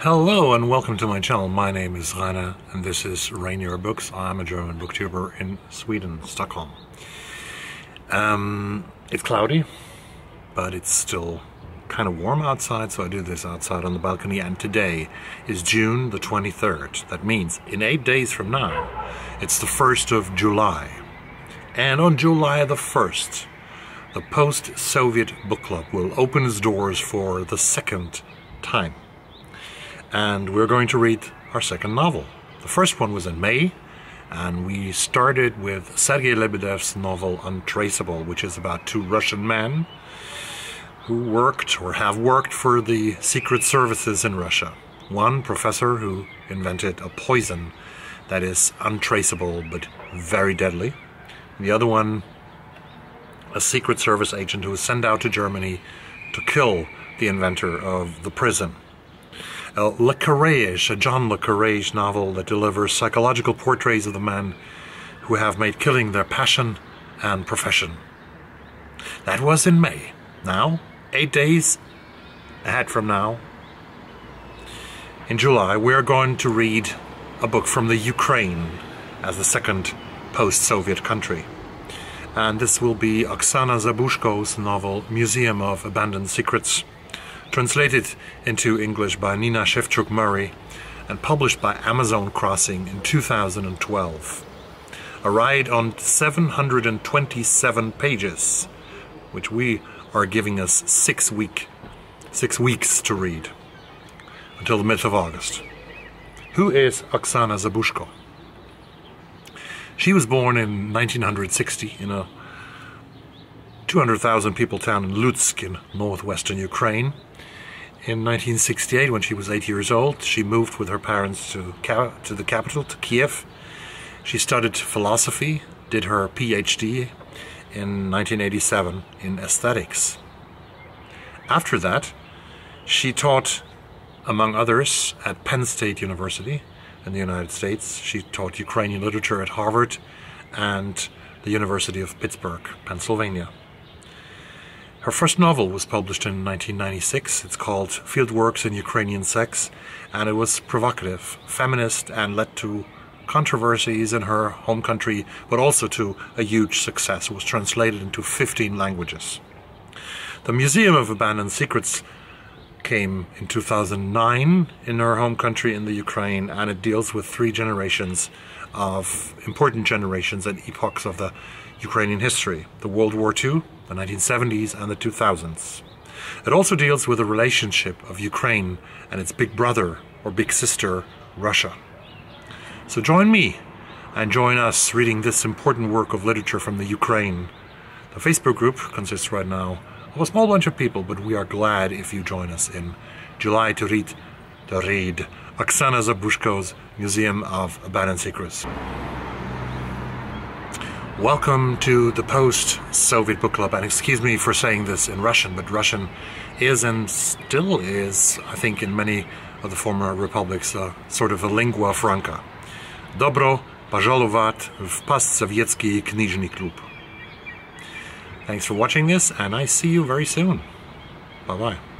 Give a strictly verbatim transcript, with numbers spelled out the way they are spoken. Hello and welcome to my channel. My name is Rainer and this is Rainier Books. I'm a German booktuber in Sweden, Stockholm. Um, it's cloudy, but it's still kind of warm outside, so I do this outside on the balcony, and today is June the twenty-third. That means in eight days from now, it's the first of July. And on July the first, the Post Soviet Book Club will open its doors for the second time. And we're going to read our second novel. The first one was in May, and we started with Sergei Lebedev's novel Untraceable, which is about two Russian men who worked or have worked for the secret services in Russia. One professor who invented a poison that is untraceable but very deadly. The other one, a secret service agent who was sent out to Germany to kill the inventor of the poison. Uh, Le Carré, a John Le Carré novel that delivers psychological portraits of the men who have made killing their passion and profession. That was in May. Now, eight days ahead from now, in July, we're going to read a book from the Ukraine as the second post-Soviet country. And this will be Oksana Zabuzhko's novel Museum of Abandoned Secrets, translated into English by Nina Shevchuk-Murray and published by Amazon Crossing in two thousand twelve. A ride on seven hundred twenty-seven pages, which we are giving us six, week, six weeks to read until the mid of August. Who is Oksana Zabuzhko? She was born in nineteen sixty in a two hundred thousand people town in Lutsk in northwestern Ukraine. In nineteen sixty-eight, when she was eight years old, she moved with her parents to, to the capital, to Kiev. She studied philosophy, did her PhD in nineteen eighty-seven in aesthetics. After that, she taught, among others, at Penn State University in the United States. She taught Ukrainian literature at Harvard and the University of Pittsburgh, Pennsylvania. Her first novel was published in nineteen ninety-six. It's called Field Works in Ukrainian Sex, and it was provocative, feminist, and led to controversies in her home country, but also to a huge success. It was translated into fifteen languages. The Museum of Abandoned Secrets came in two thousand nine in her home country in the Ukraine, and it deals with three generations of important generations and epochs of the Ukrainian history, the World War Two, the nineteen seventies and the two thousands. It also deals with the relationship of Ukraine and its big brother or big sister, Russia. So join me and join us reading this important work of literature from the Ukraine. The Facebook group consists right now of a small bunch of people, but we are glad if you join us in July to read, to read Oksana Zabuzhko's Museum of Abandoned Secrets. Welcome to the Post-Soviet Book Club, and excuse me for saying this in Russian, but Russian is and still is, I think, in many of the former republics, uh, sort of a lingua franca. Добро пожаловать в постсоветский книжный клуб. Thanks for watching this, and I see you very soon. Bye-bye.